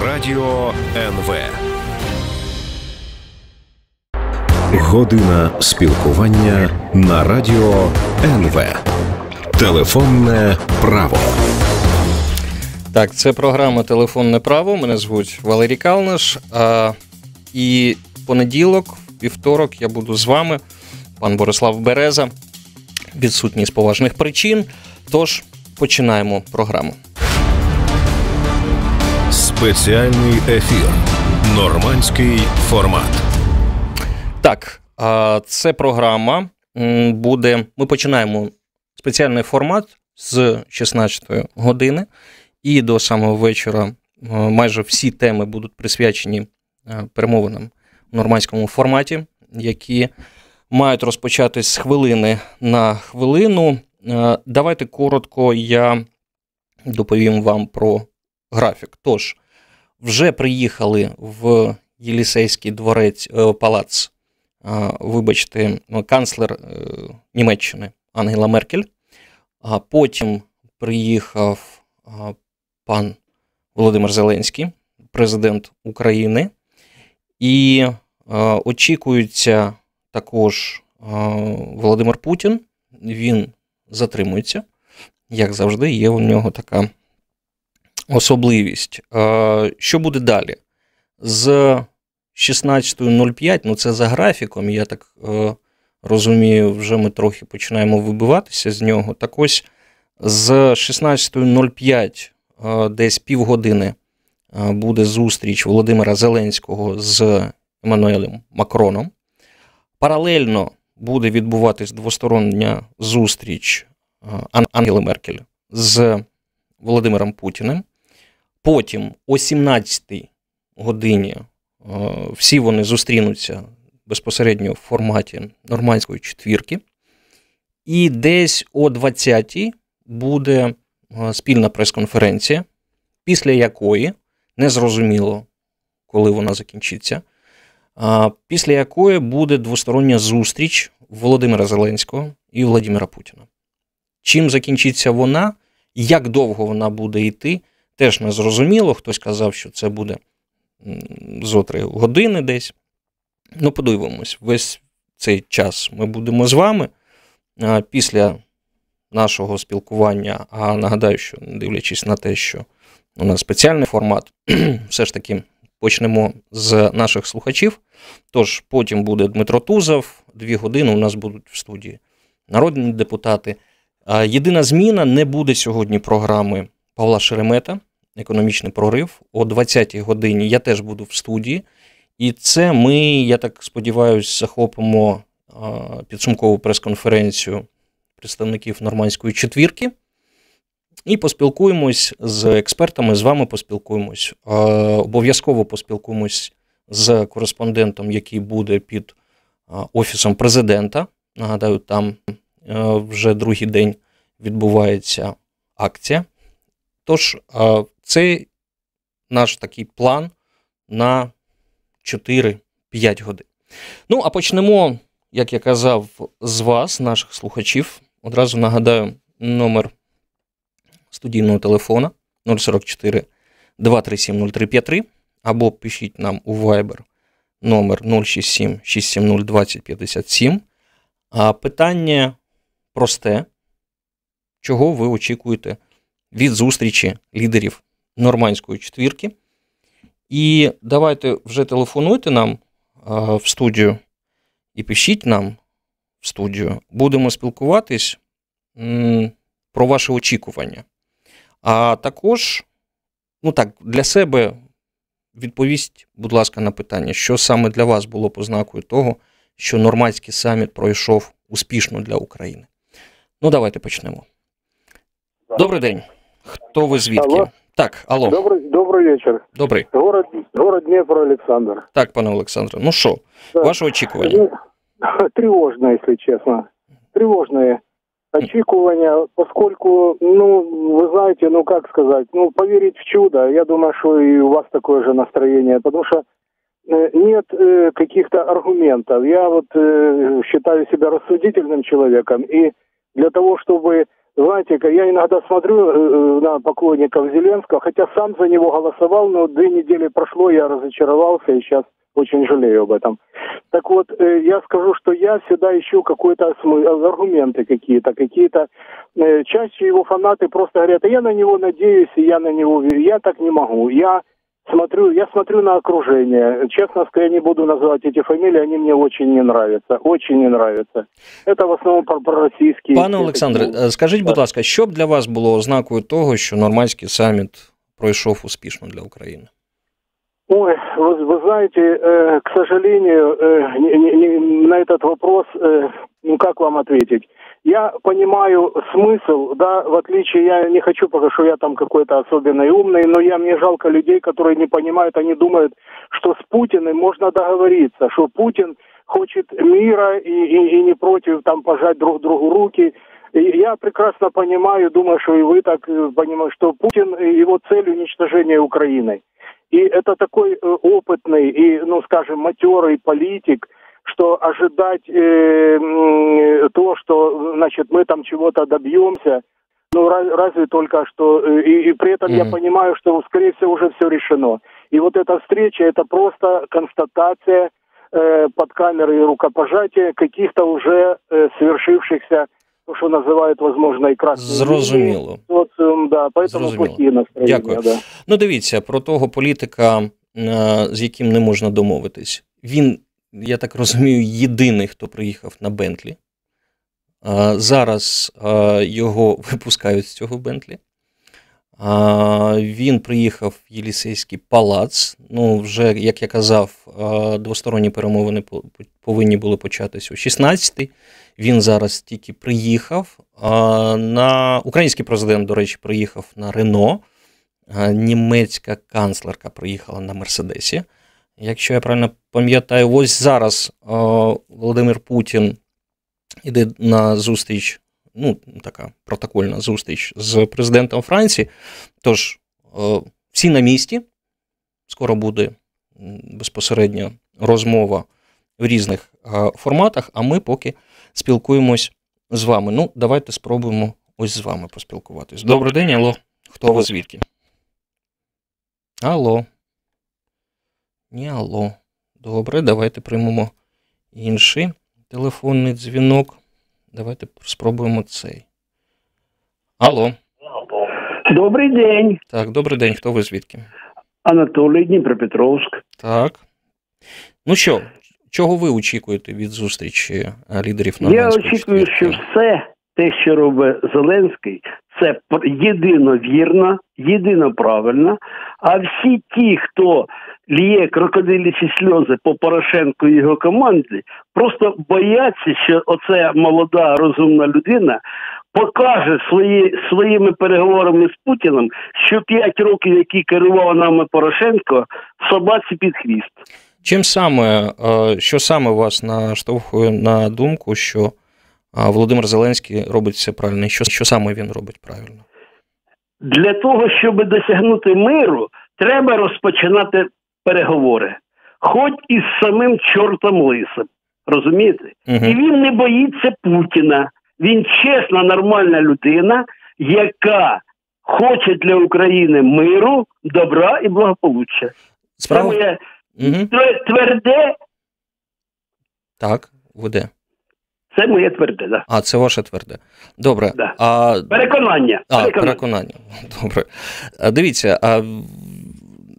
Радіо НВ. Година спілкування на Радіо НВ. Телефонне право. Так, це програма «Телефонне право». Мене звуть Валерій Калниш. І понеділок, вівторок я буду з вами. Пан Борислав Береза відсутній з поважних причин. Тож, починаємо програму. Спеціальний ефір. Нормандський формат. Так, це програма буде... Ми починаємо спеціальний формат з 16-ї години. І до самого вечора майже всі теми будуть присвячені перемовинам в нормандському форматі, які мають розпочатись з хвилини на хвилину. Давайте коротко я доповім вам про графік. Тож, вже приїхали в Єлісейський палац, вибачте, канцлер Німеччини Ангела Меркель, а потім приїхав пан Володимир Зеленський, президент України, і очікується також Володимир Путін, він затримується, як завжди, є у нього така особливість. Що буде далі? З 16:05, ну це за графіком, я так розумію, вже ми трохи починаємо вибиватися з нього, так ось з 16:05 десь півгодини буде зустріч Володимира Зеленського з Еммануелем Макроном. Паралельно буде відбуватись двостороння зустріч Ангели Меркель з Володимиром Путіним. Потім о 17-й годині всі вони зустрінуться безпосередньо в форматі Нормандської четвірки. І десь о 20-й буде спільна прес-конференція, після якої, незрозуміло, коли вона закінчиться, після якої буде двостороння зустріч Володимира Зеленського і Володимира Путіна. Чим закінчиться вона, як довго вона буде йти, теж незрозуміло. Хтось казав, що це буде зо 3 години десь. Ну, подивимось, весь цей час ми будемо з вами. Після нашого спілкування, а нагадаю, що дивлячись на те, що у нас спеціальний формат, все ж таки почнемо з наших слухачів. Тож потім буде Дмитро Тузов, 2 години у нас будуть в студії народні депутати. Єдина зміна, не буде сьогодні програми Павла Шеремета «Економічний прорив». О 20-й годині я теж буду в студії. І це ми, я так сподіваюся, захопимо підсумкову прес-конференцію представників Нормандської четвірки. І поспілкуємось з експертами, з вами поспілкуємось. Обов'язково поспілкуємось з кореспондентом, який буде під Офісом Президента. Нагадаю, там вже другий день відбувається акція. Тож, це наш такий план на 4-5 годин. Ну, а почнемо, як я казав, з вас, наших слухачів. Одразу нагадаю номер студійного телефона 044 237 0353 або пишіть нам у Viber номер 067 670 2057. А питання просте. Чого ви очікуєте від зустрічі лідерів Нормандської четвірки? І давайте вже телефонуйте нам в студію і пишіть нам в студію. Будемо спілкуватись про ваші очікування. А також, ну так, для себе відповість, будь ласка, на питання, що саме для вас було познакою того, що Нормандський саміт пройшов успішно для України. Ну, давайте почнемо. Добрий день. Хто ви, звідки? Алло. Так, алло. Добрий вечір. Добрий. Город Дніпро, Олександр. Так, пане Олександре, ну що, ваше очікування? Тривожне, якщо чесно. Тривожне очікування, поскольку, ну, вы знаете, ну, как сказать, ну, поверить в чудо, я думаю, что и у вас такое же настроение, потому что нет каких-то аргументов. Я вот считаю себя рассудительным человеком, и для того, чтобы Знаете, я иногда смотрю на поклонников Зеленского, хотя сам за него голосовал, но 2 недели прошло, я разочаровался и сейчас очень жалею об этом. Так вот, я скажу, что я всегда ищу какой-то аргументы какие-то. Чаще его фанаты просто говорят, я на него надеюсь, и я на него верю. Я так не могу. Я смотрю на окружение. Честно сказать, я не буду называть эти фамилии, они мне очень не нравятся. Очень не нравятся. Это в основном пророссийские. Пане Олександре, скажіть, будь ласка, що б для вас було ознакою того, що Нормандський саміт пройшов успішно для України? Ой, вы знаете, к сожалению, на этот вопрос, как вам ответить? Я понимаю смысл, да, в отличие, я не хочу, потому что я там какой-то особенный умный, но мне жалко людей, которые не понимают, они думают, что с Путиным можно договориться, что Путин хочет мира и не против там пожать друг другу руки. И я прекрасно понимаю, думаю, что и вы так понимаете, что Путин, его цель уничтожение Украины. И это такой опытный и, скажем, матерый политик, что ожидать то, что, мы там чего-то добьемся, разве только что... И при этом я понимаю, что, скорее всего, уже все решено. И вот эта встреча, это просто констатация под камерой и рукопожатия каких-то уже свершившихся, що називають, можливо, і красні. Зрозуміло. Зрозуміло. Дякую. Дивіться, про того політика, з яким не можна домовитись. Він, я так розумію, єдиний, хто приїхав на Бентлі. Зараз його випускають з цього Бентлі. Він приїхав в Єлісейський палац. Вже, як я казав, двосторонні перемовини повинні були початися о 16-й. Він зараз тільки приїхав. Український президент, до речі, приїхав на Рено. Німецька канцлерка приїхала на Мерседесі. Якщо я правильно пам'ятаю, ось зараз Володимир Путін йде на зустріч, така протокольна зустріч з президентом Франції. Тож, всі на місці. Скоро буде безпосередньо розмова в різних форматах, а ми поки спілкуємось з вами. Давайте спробуємо ось з вами поспілкуватись. Добрий день, алло. Хто ви, звідки? Алло. Ні, алло. Добре, давайте приймемо інший телефонний дзвінок. Давайте спробуємо цей. Алло. Добрий день. Так, добрий день. Хто ви, звідки? Анатолій, Дніпропетровськ. Так. Чого ви очікуєте від зустрічі лідерів Нормандської четвірки? Я очікую, що все те, що робить Зеленський, це єдино вірно, єдино правильно. А всі ті, хто лє крокодилячі сльози по Порошенку і його команді, просто бояться, що оця молода, розумна людина покаже своїми переговорами з Путіним, що 5 років, які керував нами Порошенко, собаці під хвіст. Що саме вас наштовхує на думку, що Володимир Зеленський робить все правильно? І що саме він робить правильно? Для того, щоб досягнути миру, треба розпочинати переговори. Хоч із самим чортом лисим. Розумієте? І він не боїться Путіна. Він чесна, нормальна людина, яка хоче для України миру, добра і благополуччя. Справа... Тверде. Так, буде. Це моє тверде, так. А, це ваше тверде. Добре. Переконання. Переконання. Добре. Дивіться,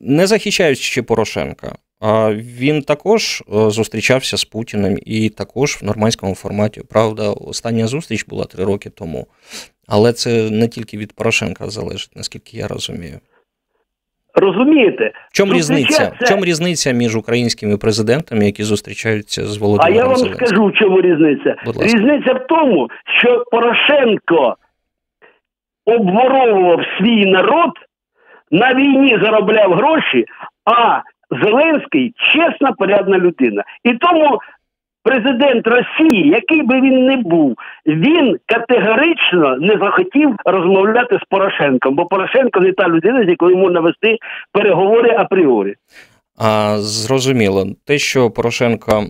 не захищаючи Порошенка, він також зустрічався з Путіним і також в нормандському форматі. Правда, остання зустріч була 3 роки тому. Але це не тільки від Порошенка залежить, наскільки я розумію. Розумієте? В чому різниця між українськими президентами, які зустрічаються з Володимиром Зеленським? А я вам скажу, в чому різниця. Різниця в тому, що Порошенко обворовував свій народ, на війні заробляв гроші, а Зеленський чесна, порядна людина. І тому президент Росії, який би він не був, він категорично не захотів розмовляти з Порошенком, бо Порошенко не та людина, з якою можна вести переговори апріорі. Зрозуміло. Те, що Порошенко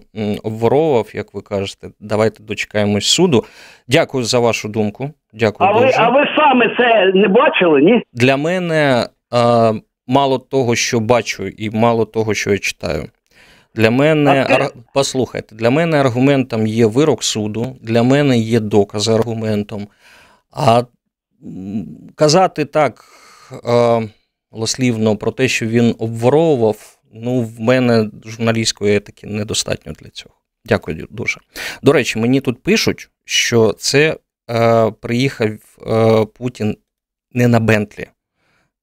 обворовував, як ви кажете, давайте дочекаємось суду. Дякую за вашу думку. Дякую. А ви саме це не бачили, ні? Для мене мало того, що бачу, і мало того, що я читаю. Для мене, послухайте, для мене аргументом є вирок суду, для мене є докази аргументом. А казати так голослівно про те, що він обворовував, ну, в мене журналістської етики недостатньо для цього. Дякую дуже. До речі, мені тут пишуть, що це приїхав Путін не на Бентлі,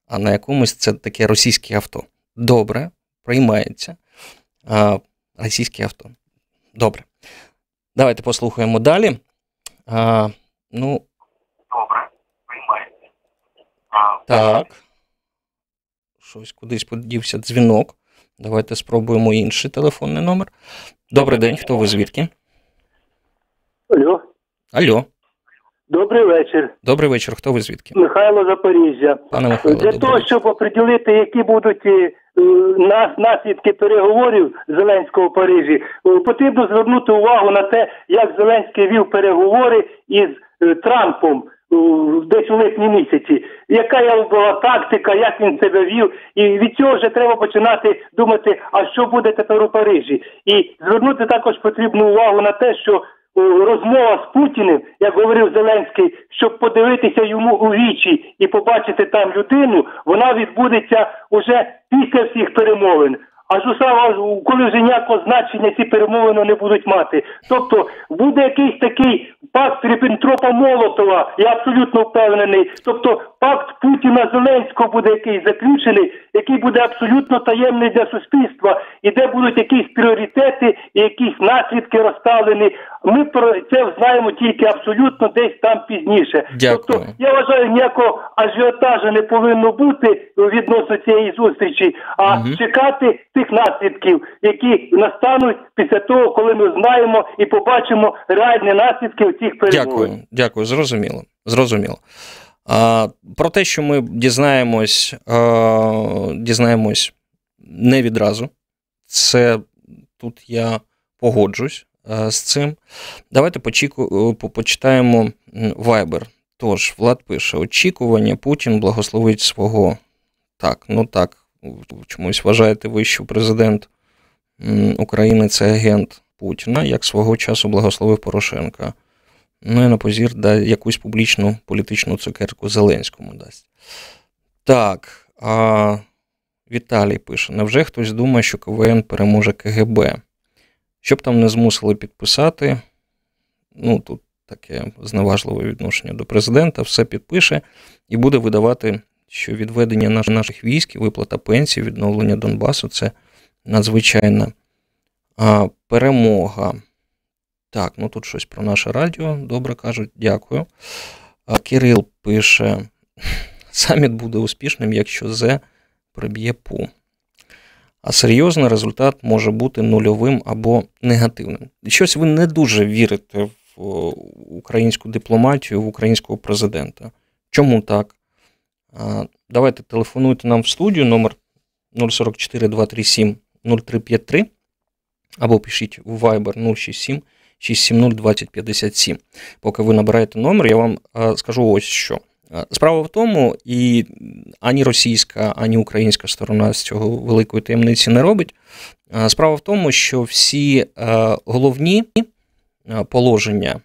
а на якомусь, це таке російське авто. Добре, приймається. Російське авто. Добре. Давайте послухаємо далі. Ну, добре, приймається. Так. Щось кудись подівся дзвінок. Давайте спробуємо інший телефонний номер. Добрий день, хто ви, звідки? Алло. Алло. Добрий вечір. Добрий вечір, хто ви, звідки? Михайло, Запоріжжя. Пане Михайло, для того, щоб определити, які будуть наслідки переговорів Зеленського в Парижі, потрібно звернути увагу на те, як Зеленський вів переговори із Трампом десь у липні місяці. Яка його була тактика, як він себе вів. І від цього вже треба починати думати, а що буде тепер у Парижі. І звернути також потрібну увагу на те, що розмова з Путіним, як говорив Зеленський, щоб подивитися йому у вічі і побачити там людину, вона відбудеться уже після всіх перемовин. Аж коли вже ніякого значення ці перемовини не будуть мати. Тобто буде якийсь такий пакт Ріббентропа-Молотова, я абсолютно впевнений. Тобто пакт Путіна-Зеленського буде якийсь заключений, який буде абсолютно таємний для суспільства, і де будуть якісь пріоритети і якісь наслідки розставлені. Ми про це знаємо тільки абсолютно десь там пізніше. Дякую. Тобто я вважаю, ніякого ажіотажу не повинно бути відносно цієї зустрічі, а чекати тих наслідків, які настануть після того, коли ми знаємо і побачимо реальні наслідки цих перемовин. Дякую, дякую, зрозуміло. Зрозуміло. Про те, що ми дізнаємось не відразу, це тут я погоджусь з цим. Давайте почитаємо Viber. Тож, Влад пише, очікування, Путін благословить свого. Так, ну так. Чомусь вважаєте ви, що президент України – це агент Путіна, як свого часу благословив Порошенка. Ну і на позір якусь публічну політичну цукерку Зеленському дасть. Так, Віталій пише, невже хтось думає, що КВН переможе КГБ? Щоб там не змусили підписати, ну тут таке зневажливе відношення до президента, все підпише і буде видавати, що відведення наших військ, виплата пенсій, відновлення Донбасу – це надзвичайна перемога. Так, ну тут щось про наше радіо, добре кажуть, дякую. Кирил пише, саміт буде успішним, якщо Зе приб'є ПУ. А серйозно результат може бути нульовим або негативним. Щось ви не дуже вірите в українську дипломатію, в українського президента. Чому так? Давайте телефонуйте нам в студію, номер 044-237-0353, або пишіть у Viber 067-670-2057. Поки ви набираєте номер, я вам скажу ось що. Справа в тому, і ані російська, ані українська сторона з цього великої таємниці не робить. Справа в тому, що всі головні положення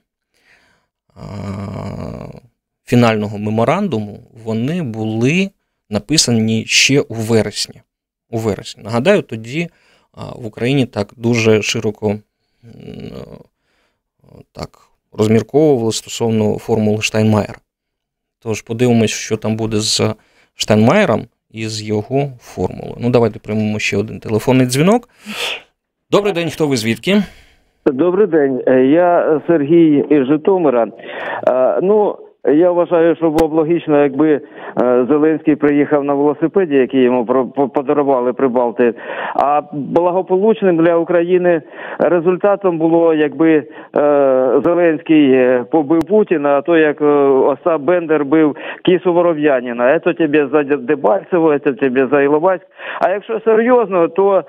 фінального меморандуму, вони були написані ще у вересні. Нагадаю, тоді в Україні так дуже широко так розмірковували стосовно формули Штайнмаєра. Тож подивимось, що там буде з Штайнмаєром і з його формулою. Ну, давайте приймемо ще один телефонний дзвінок. Добрий день, хто ви, звідки? Добрий день, я Сергій із Житомира. Ну, Я вважаю, що було б логічно, якби Зеленський приїхав на велосипеді, який йому подарували прибалти. А благополучним для України результатом було, якби Зеленський побив Путіна, а то як Остап Бендер бив кісу Воров'яніна. Це тобі за Дебальцево, це тобі за Іловайськ. А якщо серйозно, то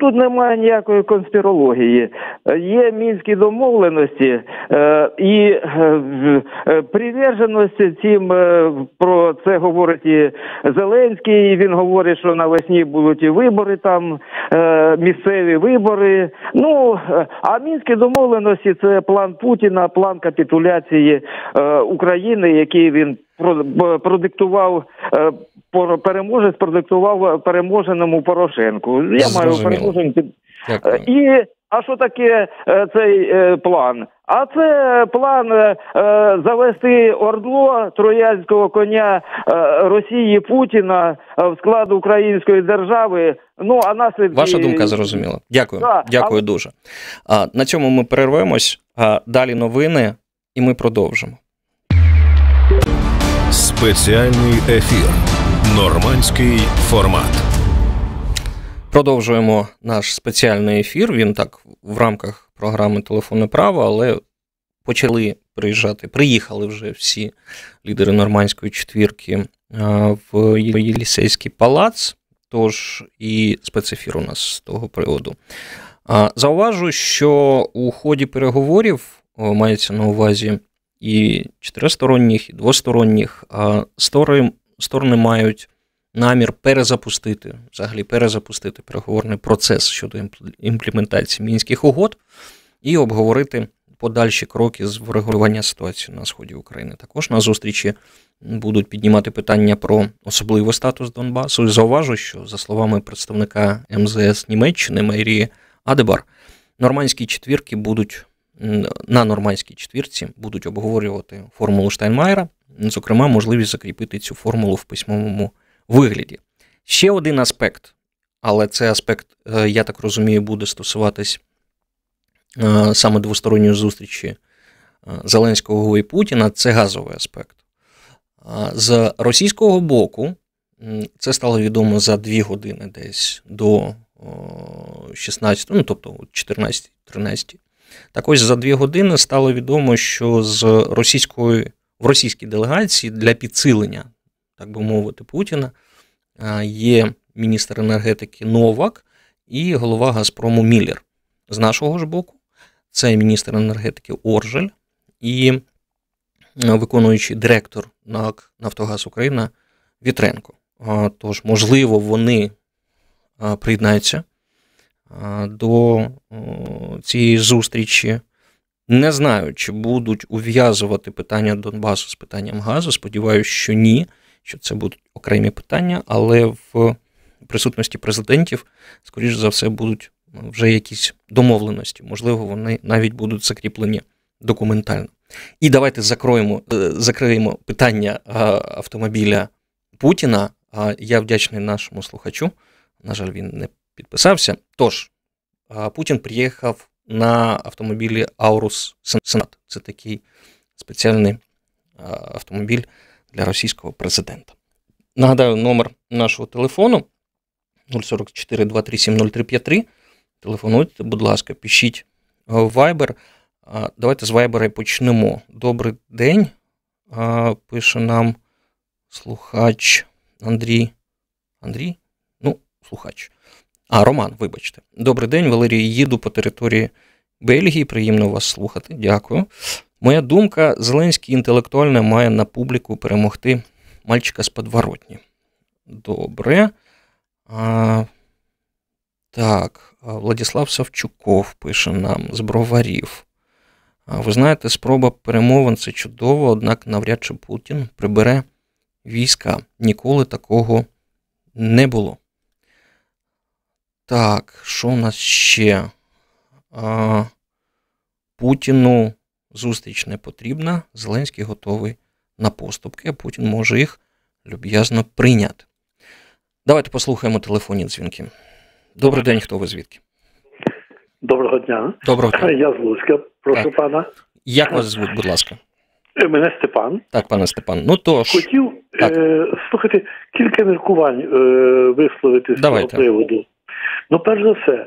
тут немає ніякої конспірології. Є мінські домовленості і приверженості цим, про це говорить і Зеленський, він говорить, що навесні будуть і вибори там, місцеві вибори. А мінські домовленості – це план Путіна, план капітуляції України, який він продиктував, переможець продиктував переможеному Порошенку. Я маю переможену. А що таке цей план? А це план завести ОРДЛО, троянського коня Росії Путіна в склад української держави. А наслідки... Ваша думка зрозуміла. Дякую. Да, дякую дуже. На цьому ми перервемось. Далі новини, і ми продовжимо. Спеціальний ефір. Нормандський формат. Продовжуємо наш спеціальний ефір. Він так в рамках програми «Телефонне право», але приїхали вже всі лідери Нормандської четвірки в Єлісейський палац, тож і спецефір у нас з того приводу. Зауважу, що у ході переговорів, мається на увазі і чотиристоронніх, і двосторонніх, сторони мають намір перезапустити переговорний процес щодо імплементації мінських угод і обговорити подальші кроки з врегулювання ситуації на сході України. Також на зустрічі будуть піднімати питання про особливий статус Донбасу. І зауважу, що, за словами представника МЗС Німеччини Марії Адебар, на Нормандській четвірці будуть обговорювати формулу Штайнмаєра, зокрема, можливість закріпити цю формулу в письмовому вигляді. Ще один аспект, але цей аспект, я так розумію, буде стосуватись саме двосторонньої зустрічі Зеленського і Путіна, це газовий аспект. З російського боку, це стало відомо за 2 години десь до 16, тобто 14-13. Так ось за 2 години стало відомо, що в російській делегації для підсилення, так би мовити, Путіна, є міністр енергетики Новак і голова «Газпрому» Міллер. З нашого ж боку, це міністр енергетики Оржель і виконуючий директор НАК «Нафтогаз Україна» Вітренко. Тож, можливо, вони приєднаються до цієї зустрічі. Не знаю, чи будуть ув'язувати питання Донбасу з питанням газу, сподіваюся, що ні. Що це будуть окремі питання, але в присутності президентів, скоріш за все, будуть вже якісь домовленості. Можливо, вони навіть будуть закріплені документально. І давайте закриємо питання автомобіля Путіна. Я вдячний нашому слухачу. На жаль, він не підписався. Тож, Путін приїхав на автомобілі Aurus Senat. Це такий спеціальний автомобіль для російського президента. Нагадаю, номер нашого телефону 044-237-0353. Телефонуйте, будь ласка, пишіть Viber. Давайте з Viber почнемо. Добрий день, пише нам слухач Андрій? Слухач. Роман, вибачте. Добрий день, Валерій, їду по території Бельгії, приємно вас слухати, дякую. Моя думка, Зеленський інтелектуально має на публіку перемогти мальчика з подворотні. Добре. Так, Владислав Савчуков пише нам з Броварів. Ви знаєте, спроба перемовин – це чудово, однак навряд чи Путін прибере війська. Ніколи такого не було. Так, що у нас ще? Путіну... Зустріч не потрібна, Зеленський готовий на поступки, а Путін може їх люб'язно прийняти. Давайте послухаємо телефонні дзвінки. Добрий день, хто ви звідки? Доброго дня. Я з Луцька, прошу пана. Як вас звуть, будь ласка? Мене Степан. Так, пане Степан. Ну тож. Хотів, слухайте, кілька міркувань висловити з цього приводу. Ну, перш за все,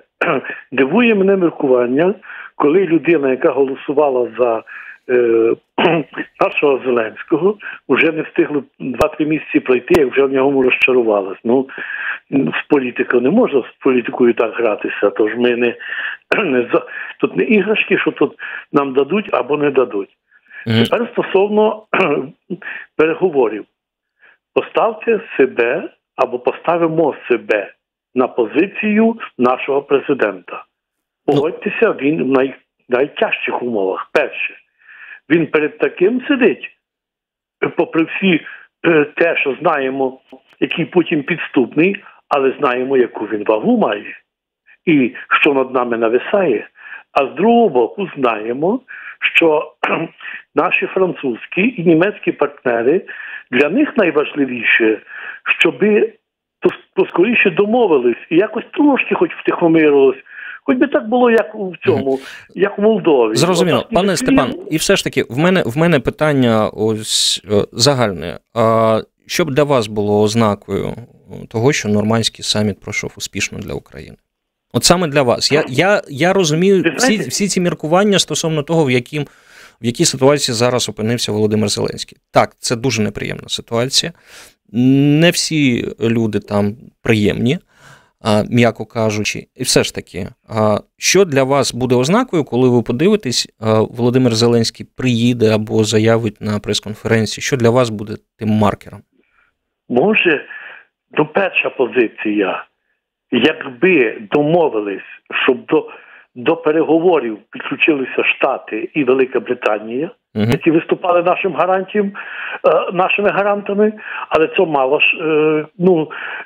дивує мене міркування, коли людина, яка голосувала за нашого Зеленського, вже не встигло 2-3 місяці пройти, як вже в ньому розчарувалась. Ну, в політику не можна з політикою так гратися, тож ми тут не іграшки, що тут нам дадуть або не дадуть. Тепер стосовно переговорів. Поставте себе або поставимо себе на позицію нашого президента. Погодьтеся, він в найтяжчих умовах. Перше, він перед таким сидить, попри всі те, що знаємо, який Путін підступний, але знаємо, яку він вагу має і що над нами нависає. А з другого боку знаємо, що наші французькі і німецькі партнери, для них найважливіше, щоби поскоріше домовились і якось трошки хоч втихомирилось. Хоч би так було, як в цьому, як в Молдові. Зрозуміло. Пане Степан, і все ж таки, в мене питання ось загальне. А що б для вас було ознакою того, що Нормандський саміт пройшов успішно для України? От саме для вас. Я розумію всі ці міркування стосовно того, в якій ситуації зараз опинився Володимир Зеленський. Так, це дуже неприємна ситуація. Не всі люди там приємні, м'яко кажучи. І все ж таки, що для вас буде ознакою, коли ви подивитесь, Володимир Зеленський приїде або заявить на прес-конференції, що для вас буде тим маркером? Може, до перша позиція. Якби домовились, щоб до переговорів підключилися Штати і Велика Британія, які виступали нашими гарантами, але це мало,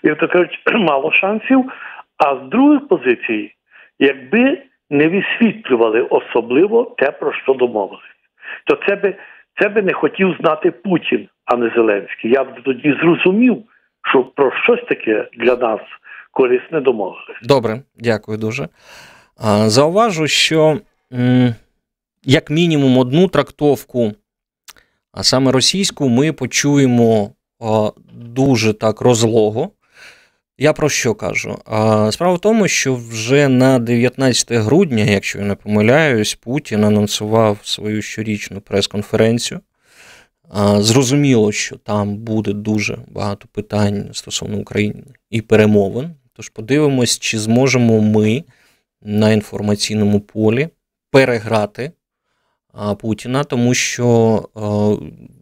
як то кажуть, мало шансів. А з другої позиції, якби не висвітлювали особливо те, про що домовились, то це би не хотів знати Путін, а не Зеленський. Я б тоді зрозумів, що про щось таке для нас корисне домовились. Добре, дякую дуже. Зауважу, що як мінімум одну трактовку, а саме російську, ми почуємо дуже так розлого. Я про що кажу? Справа в тому, що вже на 19 грудня, якщо я не помиляюсь, Путін анонсував свою щорічну прес-конференцію. Зрозуміло, що там буде дуже багато питань стосовно України і перемовин. Тож подивимось, чи зможемо ми на інформаційному полі переграти Путіна, тому що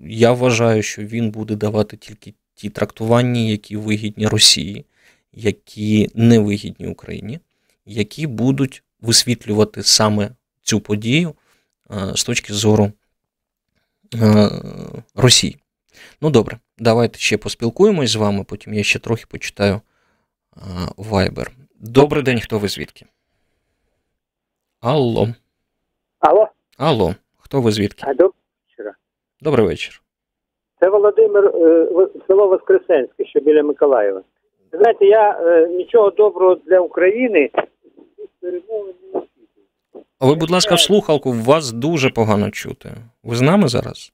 я вважаю, що він буде давати тільки ті трактування, які вигідні Росії, які не вигідні Україні, які будуть висвітлювати саме цю подію з точки зору Росії. Ну добре, давайте ще поспілкуємось з вами, потім я ще трохи почитаю Viber. Добрий день, хто ви звідки? Алло. Алло. Алло, хто ви звідки? Добрий вечір. Добрий вечір. Це Володимир, село Воскресенське, що біля Миколаєва. Знаєте, я нічого доброго для України перемовин не очікую. А ви, будь ласка, в слухалку, вас дуже погано чути. Ви з нами зараз?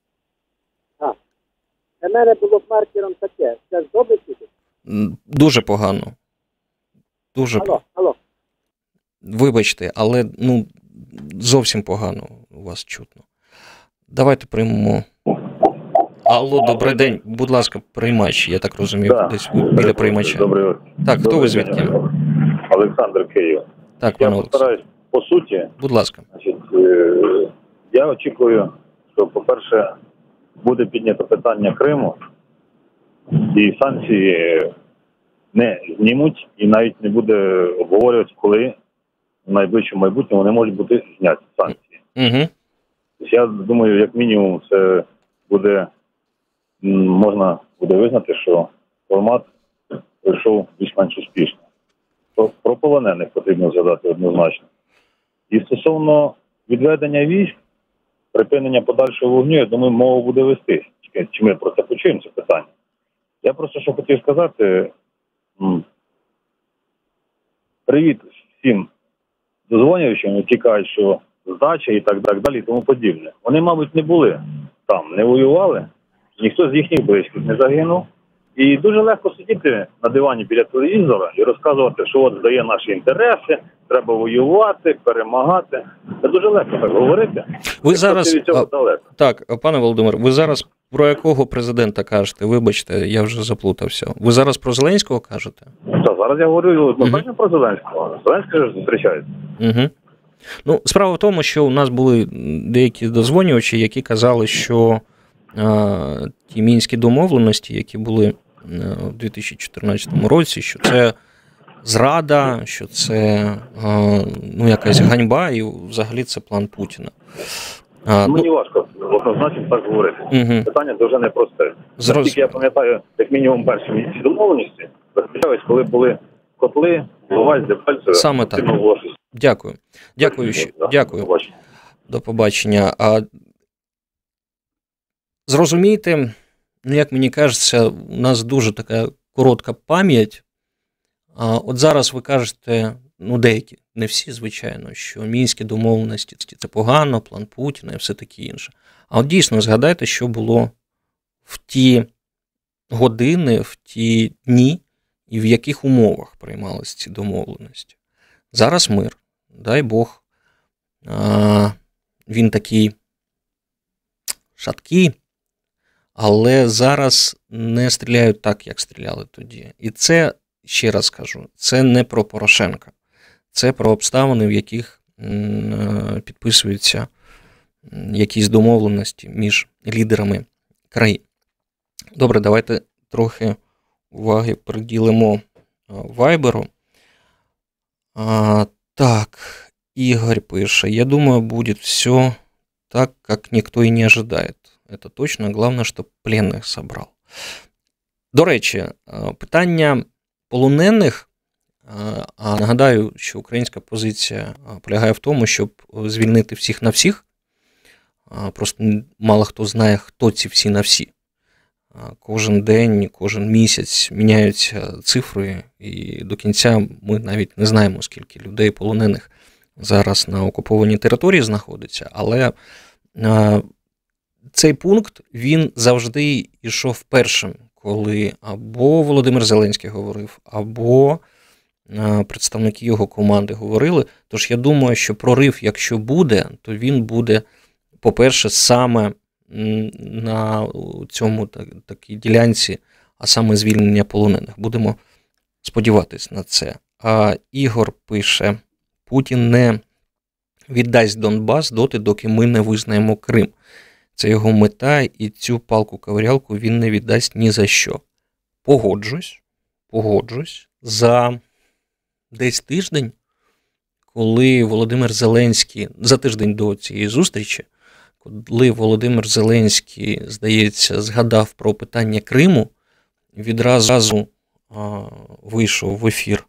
Так. Для мене було б маркером таке. Зараз добре чути? Дуже погано. Дуже погано. Алло, алло. Вибачте, але зовсім погано у вас чутно. Давайте приймемо. Алло, добрий день. Будь ласка, приймач, я так розумію, да, десь біля приймача. Добрий. Так, хто ви звідки? Олександр, Київ. Так, я постараюсь по суті. Будь ласка. Значить, я очікую, що, по-перше, буде піднято питання Криму, і санкції не знімуть, і навіть не буде обговорювати, коли в найближчому майбутньому не можуть бути зняті санкції. Я думаю, як мінімум, це буде, можна буде визнати, що формат пройшов більш-менш успішно. Про полонених потрібно згадати однозначно. І стосовно відведення військ, припинення подальшого вогню, я думаю, мова буде вести. Чи ми про це почуємо, це питання. Я просто що хотів сказати, привіт всім дозвонювачам, які кажуть, що здача і так далі, і тому подібне. Вони, мабуть, не були там не воювали, ніхто з їхніх близьких не загинув. І дуже легко сидіти на дивані біля телевізора і розказувати, що от здає наші інтереси, треба воювати, перемагати. Це дуже легко так говорити. Ви зараз так, пане Володимир, ви зараз про якого президента кажете? Вибачте, я вже заплутався. Ви зараз про Зеленського кажете? Так, зараз я говорю про Зеленського. Зеленський ж зустрічається. Угу. Ну, справа в тому, що у нас були деякі дозвонювачі, які казали, що ті мінські домовленості, які були у 2014 році, що це зрада, що це ну, якась ганьба і взагалі це план Путіна. Мені важко однозначно так говорити. Угу. Питання дуже непросте. Наскільки я пам'ятаю, як мінімум перші мінські домовленості, розпочалися, коли були котли, Ловась, Дебальцеве. Саме так. Дякую. Дякую. Дякую. До побачення. Зрозумійте, ну, як мені кажеться, у нас дуже така коротка пам'ять. От зараз ви кажете, ну деякі, не всі, звичайно, що мінські домовленості – це погано, план Путіна і все таке інше. А от дійсно згадайте, що було в ті години, в ті дні і в яких умовах приймалися ці домовленості. Зараз мир, дай Бог, він такий шаткий, але зараз не стріляють так, як стріляли тоді. І це, ще раз кажу, це не про Порошенка. Це про обставини, в яких підписуються якісь домовленості між лідерами країн. Добре, давайте трохи уваги приділимо Вайберу. Так, Игорь пишет. Я думаю, будет все так, как никто и не ожидает. Это точно. Главное, чтобы пленных собрал. До речі, питання полонених, а нагадаю, що українська позиція полягає в тому, щоб звільнити всіх на всіх. Просто мало хто знає, хто ці всі на всі. Кожен день, кожен місяць міняються цифри, і до кінця ми навіть не знаємо, скільки людей полонених зараз на окупованій території знаходиться, але цей пункт, він завжди йшов першим, коли або Володимир Зеленський говорив, або представники його команди говорили. Тож я думаю, що прорив, якщо буде, то він буде, по-перше, саме на цьому такій ділянці, а саме звільнення полонених. Будемо сподіватись на це. А Ігор пише, Путін не віддасть Донбас доти, доки ми не визнаємо Крим. Це його мета, і цю палку-каврялку він не віддасть ні за що. Погоджусь. За десь тиждень, коли Володимир Зеленський, за тиждень до цієї зустрічі, коли Володимир Зеленський, здається, згадав про питання Криму, відразу вийшов в ефір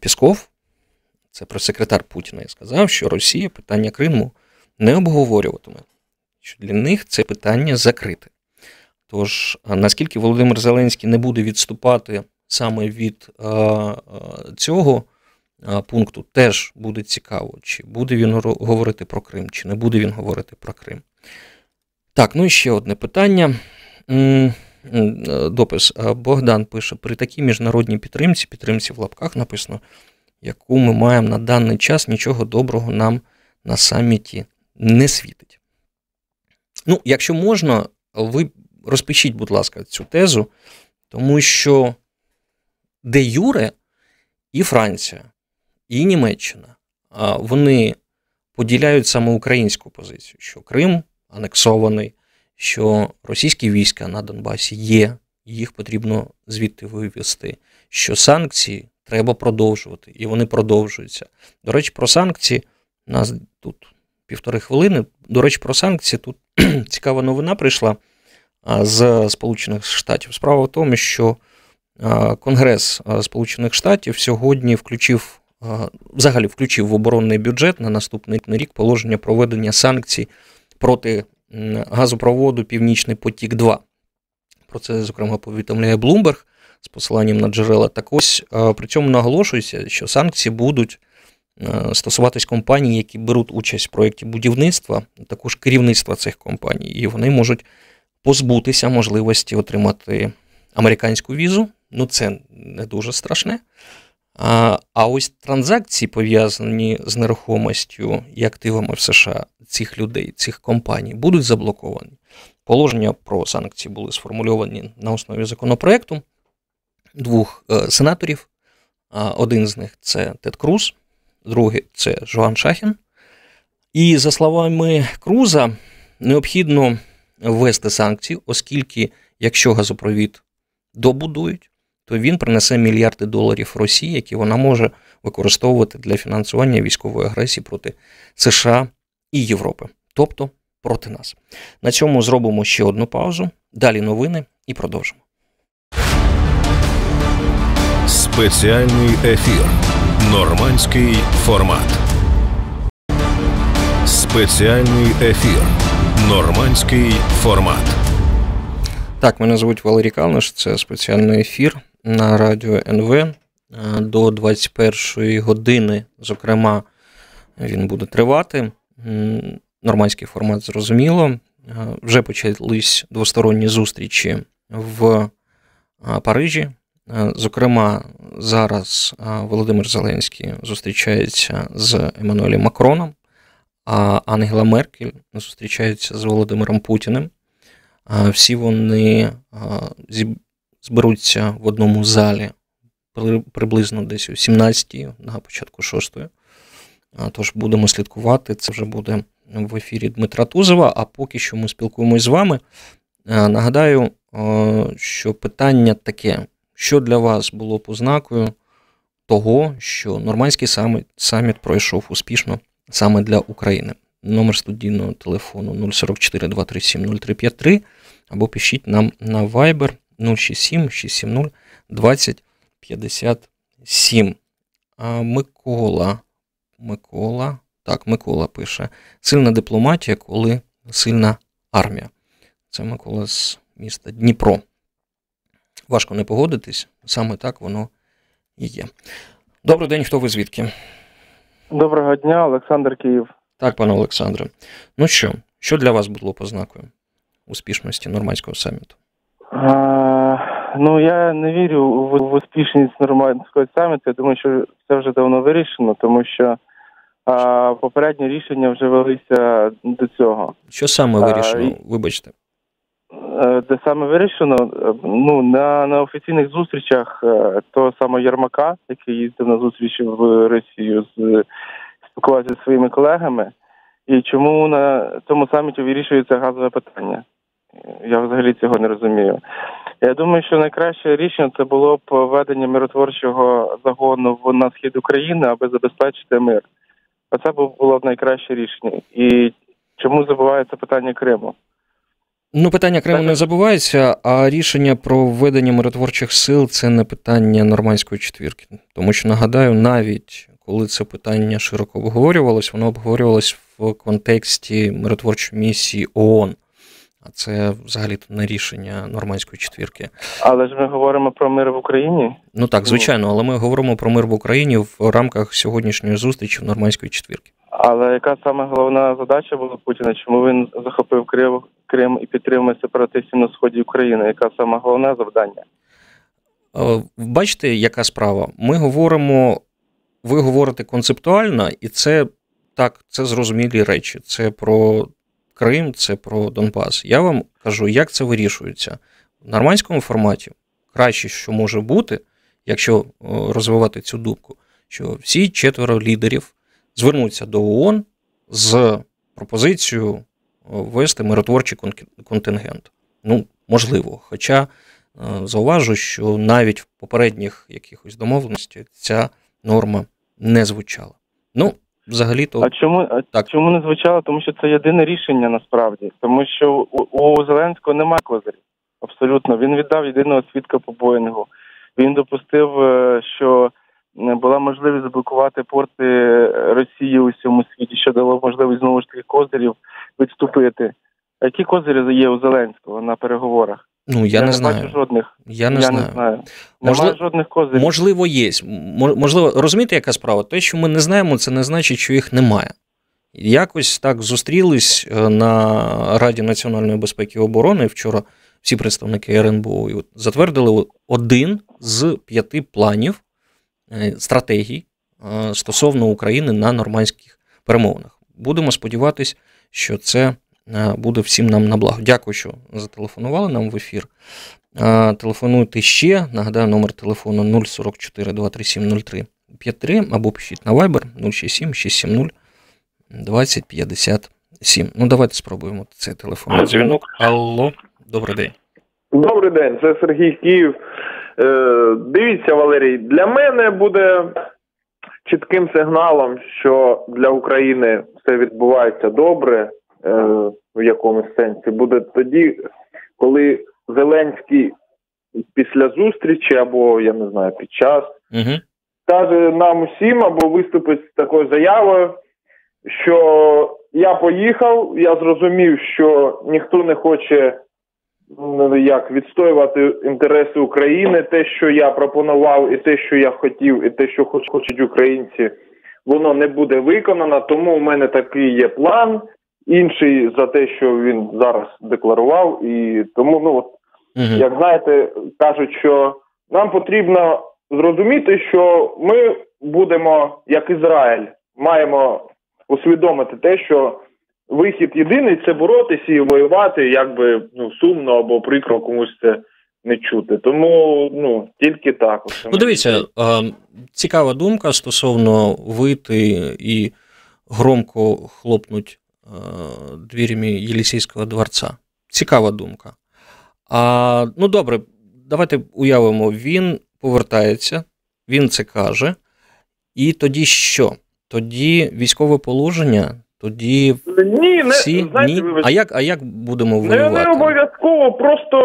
Пісков, це прес-секретар Путіна, і сказав, що Росія питання Криму не обговорюватиме, що для них це питання закрите. Тож, наскільки Володимир Зеленський не буде відступати саме від цього пункту, теж буде цікаво, чи буде він говорити про Крим, чи не буде він говорити про Крим. Так, ну і ще одне питання. Допис. Богдан пише, при такій міжнародній підтримці, підтримці в лапках написано, яку ми маємо на даний час, нічого доброго нам на саміті не світить. Ну, якщо можна, ви розпишіть, будь ласка, цю тезу, тому що де юре і Франція, і Німеччина, вони поділяють саме українську позицію, що Крим анексований, що російські війська на Донбасі є, їх потрібно звідти вивезти, що санкції треба продовжувати, і вони продовжуються. До речі, про санкції, у нас тут півтори хвилини, до речі, про санкції, тут цікава новина прийшла з Сполучених Штатів. Справа в тому, що Конгрес Сполучених Штатів сьогодні взагалі включив в оборонний бюджет на наступний рік положення проведення санкцій проти газопроводу «Північний потік-2». Про це, зокрема, повідомляє Bloomberg з посиланням на джерела. Так ось, при цьому наголошується, що санкції будуть стосуватись компаній, які беруть участь в проєкті будівництва, також керівництва цих компаній, і вони можуть позбутися можливості отримати американську візу. Ну, це не дуже страшне. А ось транзакції, пов'язані з нерухомістю і активами в США цих людей, цих компаній, будуть заблоковані. Положення про санкції були сформульовані на основі законопроекту двох сенаторів. Один з них – це Тед Круз, другий – це Джин Шахін. І, за словами Круза, необхідно ввести санкції, оскільки, якщо газопровід добудують, то він принесе мільярди доларів Росії, які вона може використовувати для фінансування військової агресії проти США і Європи, тобто проти нас. На цьому зробимо ще одну паузу, далі новини і продовжимо. Спеціальний ефір. Нормандський формат. Спеціальний ефір. Нормандський формат. Так, мене звуть Валерій Калниш, це спеціальний ефір на Радіо НВ до 21-ї години, зокрема, він буде тривати. Нормандський формат, зрозуміло. Вже почались двосторонні зустрічі в Парижі. Зокрема, зараз Володимир Зеленський зустрічається з Еммануелем Макроном, а Ангела Меркель зустрічається з Володимиром Путіним. Всі вони зберуться в одному залі приблизно десь о 17-й, на початку 6-ї. Тож будемо слідкувати, це вже буде в ефірі Дмитра Тузова, а поки що ми спілкуємось з вами. Нагадаю, що питання таке, що для вас було ознакою того, що Нормандський саміт пройшов успішно саме для України? Номер студійного телефону 044 237 0353 або пишіть нам на Viber 067 670 20 57. Микола пише: сильна дипломатія, коли сильна армія. Це Микола з міста Дніпро. Важко не погодитись, саме так воно і є. Добрий день, хто ви звідки? Доброго дня, Олександр, Київ. Так, пане Олександре. Ну що для вас було ознакою успішності Нормандського саміту? Я не вірю в успішність Нормандського саміту. Я думаю, що це вже давно вирішено, тому що попередні рішення вже велися до цього. Що саме вирішено? Вибачте. Де саме вирішено? На офіційних зустрічах того самого Ярмака, який їздив на зустрічі в Росію з спілкувався зі своїми колегами, і чому на цьому саміті вирішується газове питання. Я взагалі цього не розумію. Я думаю, що найкраще рішення це було б введення миротворчого загону на схід України, аби забезпечити мир. Оце було б найкраще рішення. І чому забувається питання Криму? Питання Криму не забувається, а рішення про введення миротворчих сил – це не питання Нормандської четвірки. Тому що, нагадаю, навіть коли це питання широко обговорювалось, воно обговорювалось в контексті миротворчої місії ООН. А це взагалі-то не рішення Нормандської четвірки. Але ж ми говоримо про мир в Україні? Так, звичайно, але ми говоримо про мир в Україні в рамках сьогоднішньої зустрічі в Нормандської четвірки. Але яка саме головна задача була Путіна? Чому він захопив Крим і підтримує сепаратистів на сході України? Яка саме головне завдання? Бачите, яка справа? Ми говоримо... Ви говорите концептуально, і це зрозумілі речі. Це про Крим, це про Донбас. Я вам кажу, як це вирішується. В нормандському форматі краще, що може бути, якщо розвивати цю думку, що всі четверо лідерів звернуться до ООН з пропозицією ввести миротворчий контингент. Можливо, хоча зауважу, що навіть в попередніх якихось домовленостях ця норма не звучала. Взагалі-то... А чому не звучало? Тому що це єдине рішення насправді. Тому що у Зеленського немає козирів. Абсолютно. Він віддав єдиного свідка по Боїнгу. Він допустив, що була можливість заблокувати порти Росії у всьому світі, що дало можливість, знову ж таки, козирів відступити. Які козирі є у Зеленського на переговорах? Ну, я не знаю. Бачу жодних. Я не знаю. Немає жодних козирів. Можливо, є. Можливо, розумієте, яка справа? Те, що ми не знаємо, це не значить, що їх немає. Якось так зустрілись на Раді національної безпеки і оборони вчора всі представники РНБО і затвердили один з 5 планів, стратегій стосовно України на нормандських перемовинах. Будемо сподіватись, що це буде всім нам на благо. Дякую, що зателефонували нам в ефір. Телефонуйте ще. Нагадаю, номер телефону 044-237-0353 або пишіть на Viber 067-670-2057. Ну, давайте спробуємо цей телефон. Дзвінок. Алло. Добрий день. Добрий день. Це Сергій, Київ. Дивіться, Валерій, для мене буде чітким сигналом, що для України все відбувається добре, в якомусь сенсі, буде тоді, коли Зеленський після зустрічі або, я не знаю, під час, каже нам усім або виступить з такою заявою, що я поїхав, я зрозумів, що ніхто не хоче відстоювати інтереси України, те, що я пропонував, і те, що я хотів, і те, що хочуть українці, воно не буде виконано, тому у мене такий є план, інший за те, що він зараз декларував, і тому, як знаєте, кажуть, що нам потрібно зрозуміти, що ми будемо, як Ізраїль, маємо усвідомити те, що вихід єдиний – це боротися і воювати, якби сумно або прикро комусь це не чути. Тому, тільки так. Ну, дивіться, цікава думка стосовно вийти і громко хлопнуть дверями Єлісейського дворця. Цікава думка. Ну, добре, давайте уявимо, він повертається, він це каже, і тоді що? Тоді військове положення... Тоді ні. А як будемо воювати? Не обов'язково, просто,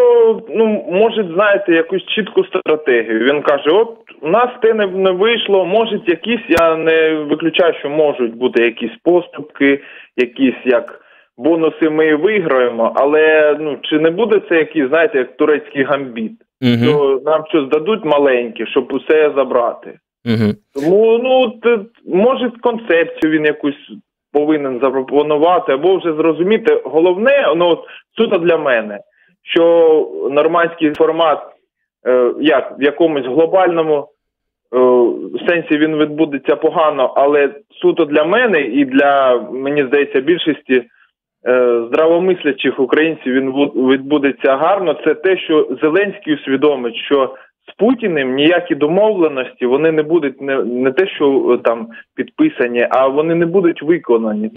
може, знаєте, якусь чітку стратегію. Він каже, от, у нас те не вийшло, може, якісь, я не виключаю, що можуть бути якісь поступки, якісь, як бонуси ми виграємо, але, чи не буде це якийсь, знаєте, як турецький гамбіт? То нам щось дадуть маленьке, щоб усе забрати. Тому, може, концепцію він якусь повинен запропонувати, або вже зрозуміти. Головне, суто для мене, що нормандський формат, в якомусь глобальному сенсі він відбудеться погано, але суто для мене і для, мені здається, більшості здравомислячих українців він відбудеться гарно, це те, що Зеленський усвідомить, що з Путіним ніякі домовленості, вони не будуть не те, що там підписані, а вони не будуть виконані.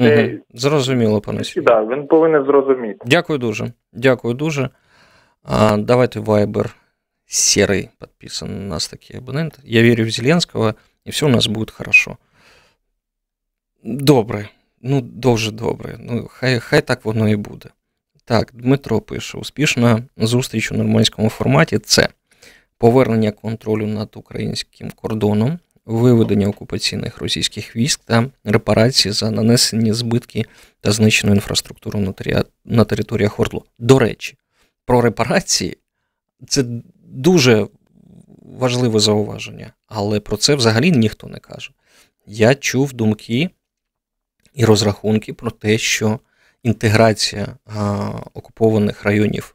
Зрозуміло, пане Сергій. Так, він повинен зрозуміти. Дякую дуже. Дякую дуже. Давайте Вайбер. Серый підписаний на нас такий абонент. Я вірю в Зеленського, і все у нас буде хорошо. Добре. Ну, дуже добре. Ну, хай так воно і буде. Так, Дмитро пише. Успішна зустріч у нормандському форматі – це повернення контролю над українським кордоном, виведення окупаційних російських військ та репарації за нанесені збитки та знищену інфраструктуру на територіях ОРДЛО. До речі, про репарації – це дуже важливе зауваження, але про це взагалі ніхто не каже. Я чув думки і розрахунки про те, що інтеграція окупованих районів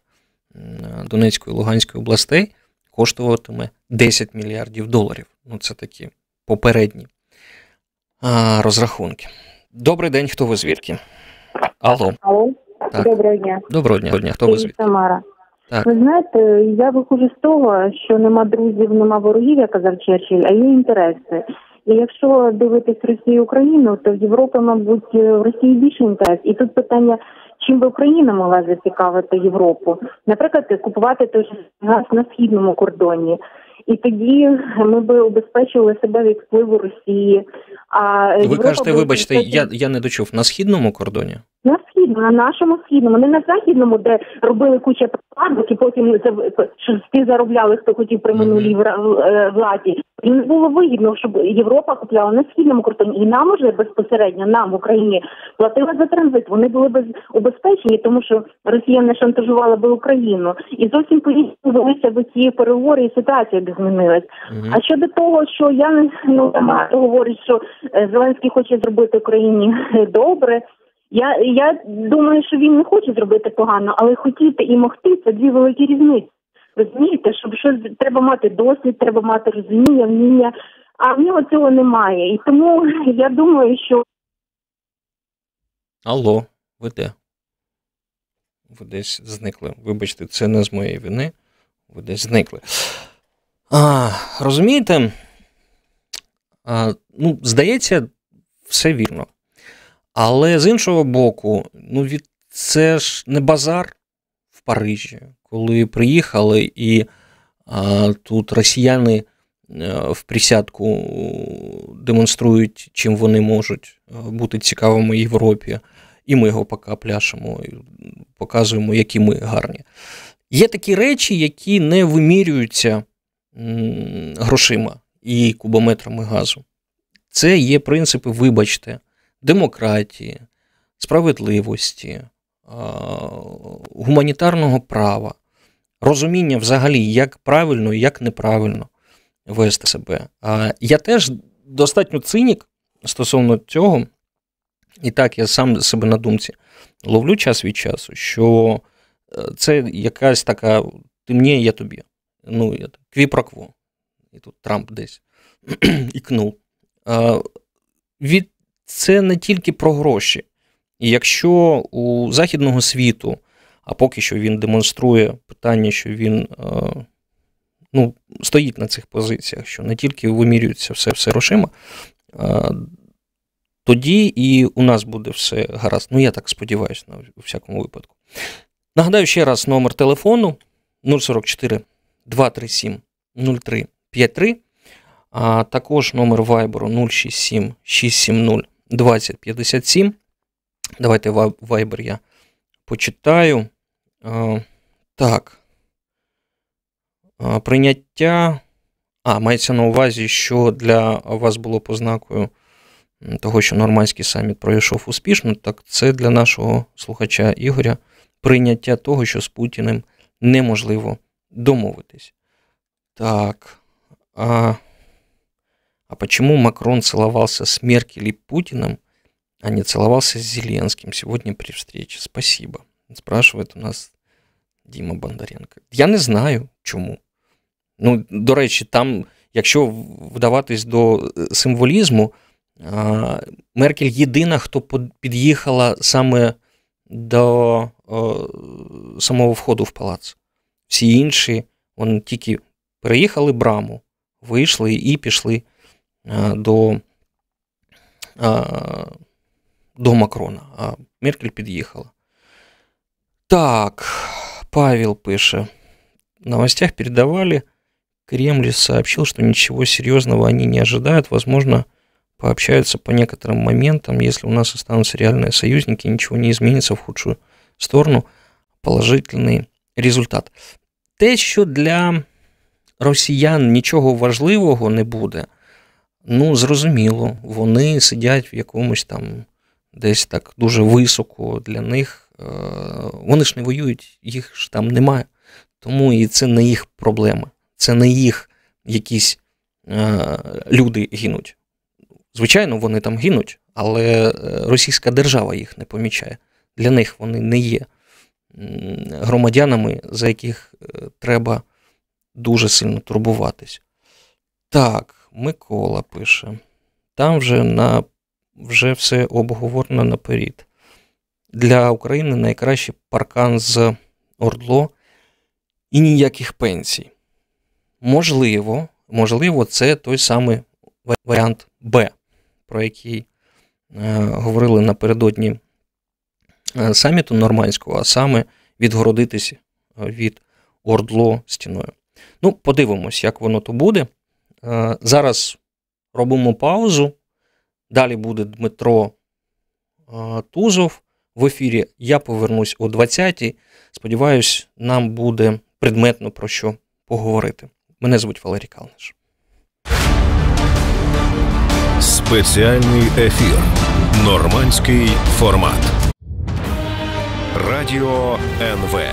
Донецької і Луганської областей коштуватиме 10 мільярдів доларів. Ну, це такі попередні розрахунки. Добрий день, хто ви звідки? Алло. Алло. Доброго дня. Доброго дня. Хто ви звідки? Тамара. Так. Ви знаєте, я виходжу з того, що нема друзів, нема ворогів, як казав Черчилль, а є інтереси. І якщо дивитись Росію і Україну, то в Європі, мабуть, в Росії більше інтерес. І тут питання, чим би Україна могла зацікавити Європу? Наприклад, купувати той же газ на східному кордоні. І тоді ми би убезпечили себе від впливу Росії. Ви кажете, вибачте, я не дочув, на східному кордоні? На східному, на нашому східному, не на західному, де робили куча прикладок і потім заробляли, хто хотів при минулій владі. не було вигідно, щоб Європа купляла на східному кордоні. І нам уже безпосередньо, нам в Україні, платили за транзит. Вони були без убезпечені, тому що Росія не шантажувала би Україну. І зовсім по-іншому велися б ці переговори, і ситуація б змінилась. Mm-hmm. А щодо того, що я говорю, що Зеленський хоче зробити Україні добре, я думаю, що він не хоче зробити погано, але хотіти і могти – це дві великі різниці. Розумієте, щоб щось треба мати досвід, треба мати розуміння, вміння, а в нього цього немає. І тому я думаю, що... Алло, ви де? Ви десь зникли. Вибачте, це не з моєї вини. Ви десь зникли. Розумієте? Здається, все вірно. Але з іншого боку, це ж не базар в Парижі, коли приїхали і тут росіяни в присядку демонструють, чим вони можуть бути цікавими Європі, і ми його поки пляшемо, показуємо, які ми гарні. Є такі речі, які не вимірюються грошима і кубометрами газу. Це є принципи, вибачте, демократії, справедливості, гуманітарного права, розуміння взагалі, як правильно і як неправильно вести себе. Я теж достатньо цинік стосовно цього, і так я сам себе на думці ловлю час від часу, що це якась така «ти мені, я тобі». Квіпракво. І тут Трамп десь ікнув. Це не тільки про гроші. І якщо у західного світу, а поки що він демонструє питання, що він стоїть на цих позиціях, що не тільки вимірюється все грошима, тоді і у нас буде все гаразд. Я так сподіваюся, у всякому випадку. Нагадаю ще раз номер телефону 044-237-0353, а також номер Viber 067-670-2057. Давайте Viber я почитаю. Так. Прийняття. Мається на увазі, що для вас було познакою того, що Нормандський саміт пройшов успішно. Так, це для нашого слухача Ігоря прийняття того, що з Путіним неможливо домовитись. Так. А почему Макрон целовался с Меркель и Путиным, а не целовался с Зеленским сегодня при встрече? Спасибо. Спрашивает у нас Діма Бондаренко. Я не знаю, чому. До речі, там, якщо вдаватись до символізму, Меркель єдина, хто під'їхала саме до самого входу в палац. Всі інші, вони тільки переїхали браму, вийшли і пішли до Макрона, а Меркель під'їхала. Так, Павел пише. В новостях передавали, Кремль сообщил, что ничего серьезного они не ожидают. Возможно, пообщаются по некоторым моментам. Если у нас останутся реальные союзники, ничего не изменится в худшую сторону. Положительний результат. Те, що для росіян нічого важливого не буде, зрозуміло, вони сидять в якомусь там десь так дуже високо для них. Вони ж не воюють, їх ж там немає. Тому і це не їх проблема. Це не їх якісь люди гинуть. Звичайно, вони там гинуть, але російська держава їх не помічає. Для них вони не є громадянами, за яких треба дуже сильно турбуватись. Так. Микола пише, там вже все обговорено наперед. Для України найкращий паркан з ОРДЛО і ніяких пенсій. Можливо, це той самий варіант Б, про який говорили напередодні саміту Нормандського, а саме відгородитися від ОРДЛО стіною. Подивимось, як воно то буде. Зараз робимо паузу, далі буде Дмитро Тузов в ефірі, я повернусь о 20-й, сподіваюсь, нам буде предметно про що поговорити. Мене звуть Валерій Калниш. Спеціальний ефір. Нормандський формат. Радіо НВ.